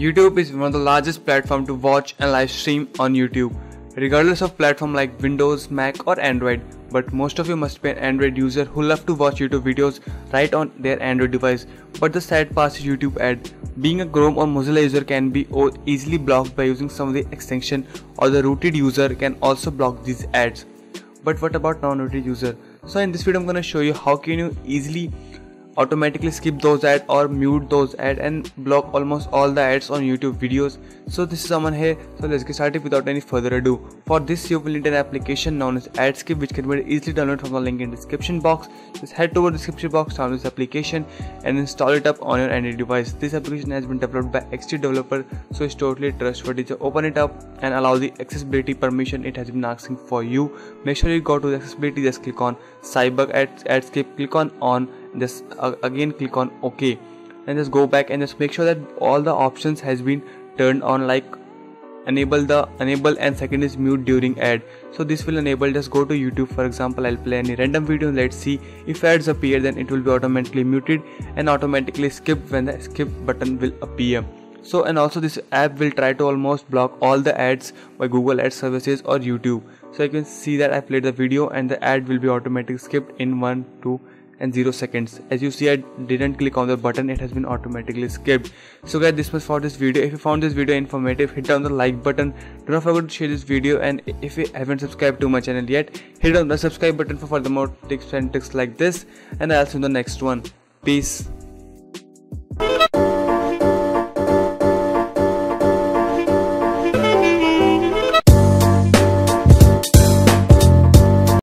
YouTube is one of the largest platforms to watch and live stream on YouTube, regardless of platform like Windows, Mac or Android, but most of you must be an Android user who love to watch YouTube videos right on their Android device. But the sad part is YouTube ad. Being a Chrome or Mozilla user can be easily blocked by using some of the extension, or the rooted user can also block these ads. But what about non-rooted user? So in this video I'm gonna show you how can you easily automatically skip those ads or mute those ads and block almost all the ads on YouTube videos. So this is Aman here, so let's get started without any further ado. For this you will need an application known as AdSkip, which can be easily downloaded from the link in the description box. Just head over the description box, download this application and install it up on your Android device. This application has been developed by XT developer, so it's totally trustworthy. So open it up and allow the accessibility permission it has been asking for you. Make sure you go to the accessibility, just click on Cyborg AdSkip, click on just again click on OK, and just go back and just make sure that all the options has been turned on, like enable and second is mute during ad. So this will enable. Just go to YouTube, for example I'll play any random video, let's see. If ads appear then it will be automatically muted and automatically skipped when the skip button will appear. So and also this app will try to almost block all the ads by Google Ad Services or YouTube. So you can see that I played the video and the ad will be automatically skipped in 1, 2 and 0 seconds. As you see, I didn't click on the button, it has been automatically skipped. So guys, this was for this video. If you found this video informative, hit down the like button. Do not forget to share this video, and if you haven't subscribed to my channel yet, hit down the subscribe button for further more tips and tricks like this, and I'll see you in the next one. Peace.